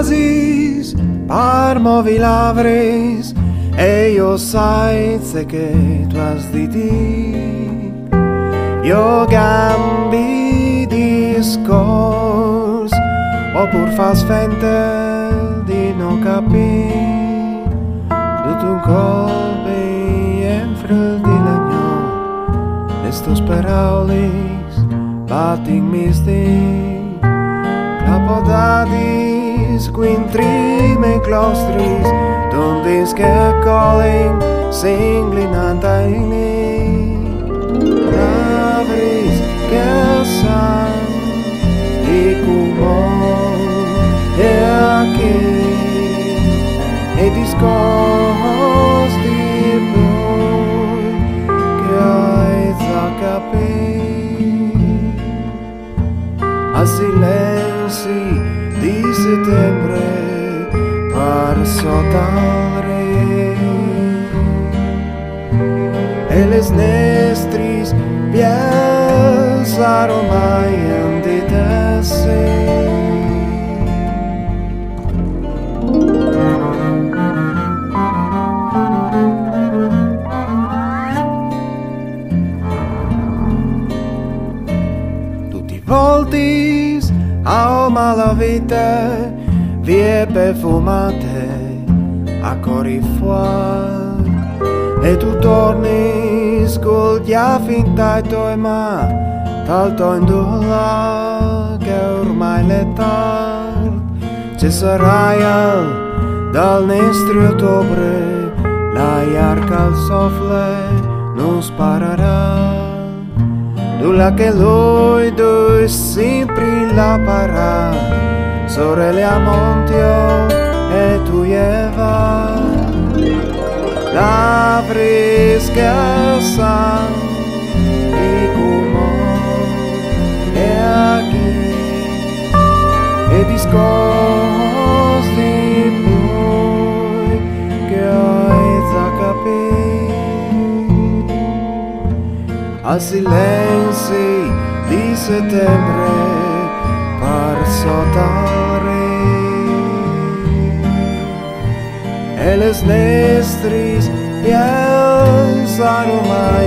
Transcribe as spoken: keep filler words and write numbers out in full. oasis, parmovi lavres, e io saitze che tu has di ti. Io gambi discors, opur fas fente di no capir, dut un colpe in frel di legno, estos paraulis bating misti. Apodadis, quintrime claustris, dundis que colim, singlinanta ini. Labris que san, icumon, e aquí, e discos di boi, que aiz acapi. Asile di settembre per sotare e les nestris piensa ormai in di te sei. Tutti volti alma la vita, vie perfumate a corifuar, e tu torni col finta e toi ma talto indulla che ormai l'età ci sarai dal nestri ottobre, la iarca al soffle non sparerà. Nulla che lui due sempre la parà, sorelle a Montio e tu Eva. La fresca san e comò e aquí e discos di voi che hai da capire. Al silenzi di settembre par sotare e les nestris piensan ormai